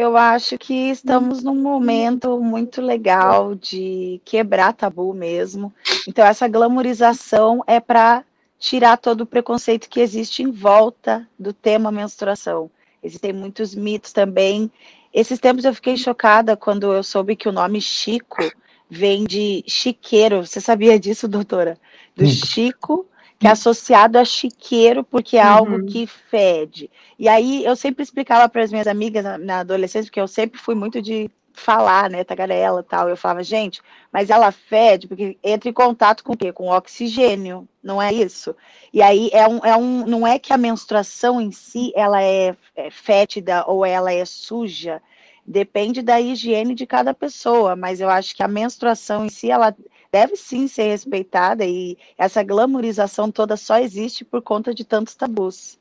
Eu acho que estamos num momento muito legal de quebrar tabu mesmo. Então, essa glamorização é para tirar todo o preconceito que existe em volta do tema menstruação. Existem muitos mitos também. Esses tempos eu fiquei chocada quando eu soube que o nome Chico vem de chiqueiro. Você sabia disso, doutora? Do Chico, que é associado a chiqueiro, porque é algo que fede. E aí, eu sempre explicava para as minhas amigas na adolescência, porque eu sempre fui muito de falar, né, tagarela e tal. Eu falava, gente, mas ela fede, porque entra em contato com o quê? Com oxigênio, não é isso? E aí, não é que a menstruação em si, ela é fétida ou ela é suja, depende da higiene de cada pessoa, mas eu acho que a menstruação em si, ela deve sim ser respeitada, e essa glamorização toda só existe por conta de tantos tabus.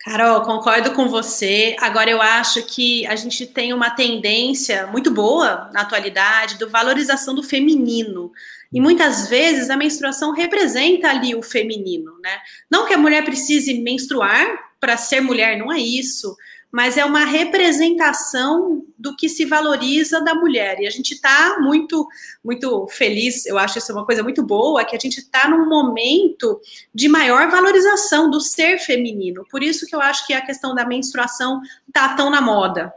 Carol, concordo com você. Agora, eu acho que a gente tem uma tendência muito boa na atualidade da valorização do feminino. E muitas vezes a menstruação representa ali o feminino, né? Não que a mulher precise menstruar para ser mulher, não é isso, mas é uma representação do que se valoriza da mulher. E a gente está muito, muito feliz, eu acho isso uma coisa muito boa, que a gente está num momento de maior valorização do ser feminino. Por isso que eu acho que a questão da menstruação está tão na moda.